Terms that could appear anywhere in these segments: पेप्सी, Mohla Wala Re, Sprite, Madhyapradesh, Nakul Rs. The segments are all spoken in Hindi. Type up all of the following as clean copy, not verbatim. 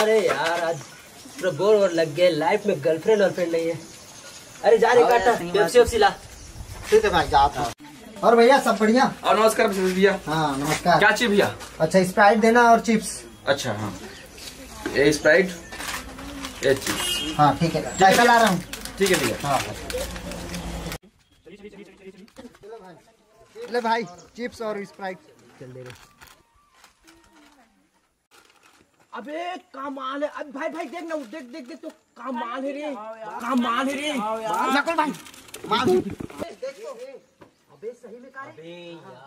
अरे यार आज पूरा बोर और लग गए, लाइफ में गर्लफ्रेंड वर्लफ्रेंड नहीं है। अरे जा रे काटा पेप्सी वेप्सी ला। ठीक है भाई जाओ। और भैया सब बढ़िया? और नमस्कार भैया। हाँ नमस्कार। क्या चाहिए भैया? अच्छा स्प्राइट देना और चिप्स। अच्छा हाँ ये स्प्राइट ये चिप्स। हाँ ठीक है पैसा ला रहा हूँ। ठीक है भैया। हाँ ले भाई चिप्स और स्प्राइट चल दे रहे। अबे कमाल है। अब भाई भाई देख ना देख देख देख तो कमाल है रे, कमाल है रे। नकुल भाई मार देख तो। अबे सही में का रे यार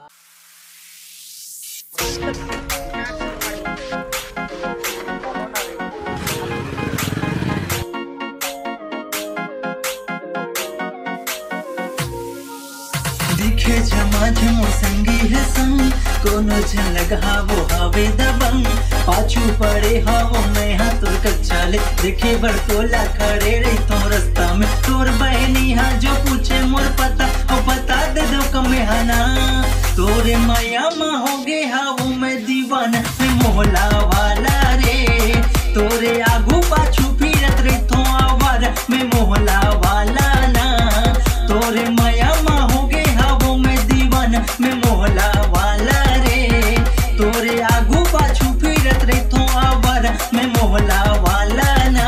दिखे जमा जमो संगी है संग कोनो झलक हा वो हवे दबंग पाछू पड़े हा वो मैं हा तोर कच्चा ले देखे बरतोला खड़े रे तो रस्ता में तोर बहनी हा जो पूछे मोर पता हो बता दे दो कमे हा ना तोरे माया मा हो गे हा वो मैं दीवाना मैं मोहला वाला रे तोरे आगू पाछू फिरत रे तो आवारा मैं मोहला वाला ना तोरे माया मा हो गे हा वो मैं दीवाना मैं मोहला वाला रे तोरे आगू पाछू मैं मोहला वाला ना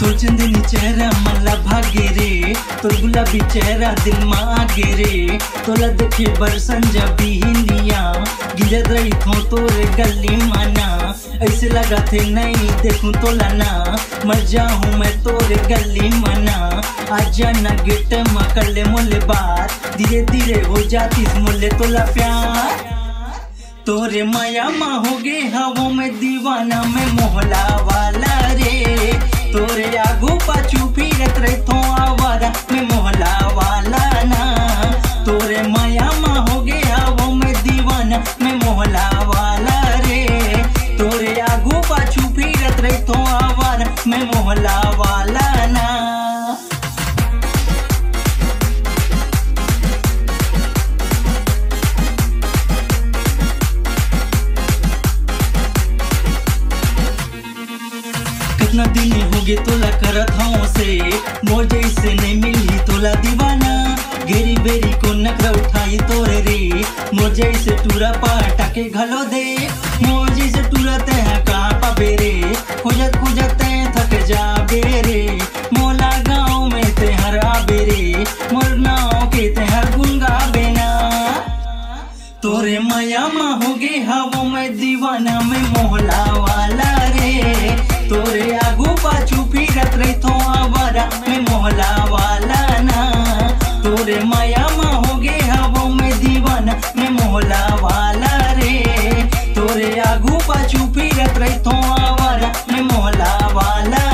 तोर चंदनी चेहरा मला भागे रे तोर गुलाबी चेहरा दिल मा आगे रे तोला देखे बरसन जबी हिंदिया गिरत रही थो तोरे गली माना ऐसे लगा थे नहीं देखूं तो लाना मर जाऊं मैं तोरे गली मना आजा ना गिट मकर ले मोले बात धीरे धीरे हो जाती मोले तोला प्यार तोरे माया माँ हो गे हवो में दीवाना मैं मोहला वाला रे तोरे आगू पाछू फिरत रहे तो आवारा मैं मोहला वाला ना तोरे माया माँ हो गे हवो में दीवाना मैं मोहला वाला रे तोरे आगू पाछू फिरत रहे तो आवारा मैं मोहला वाला ना कितना दिन होगे तोला करत हूँ से मोर जैसे नहीं मिली तोला दीवाना गेरी बेरी को नखरा उठाई तोरे रे मोर जैसे टूरा पाटा के घलो दे मोर जैसे टूरा ते कहाँ पाबे रे खुजत खुजत ते थक जाबे रे मोला गाँव में ते हरा बेरे मोर नाव के ते हर गुन गाबे ना तोरे माया माँ हो गे हवो मैं दीवाना मैं मोहला वाला रे तोरे आगू पाछू फिरत रही तो आवारा मैं मोहला वाला ना तोरे माया माँ हो गे हवो मैं दीवाना मैं मोहला वाला रे तोरे आगू पाछू फिरत रही तो आवारा मैं मोहला वाला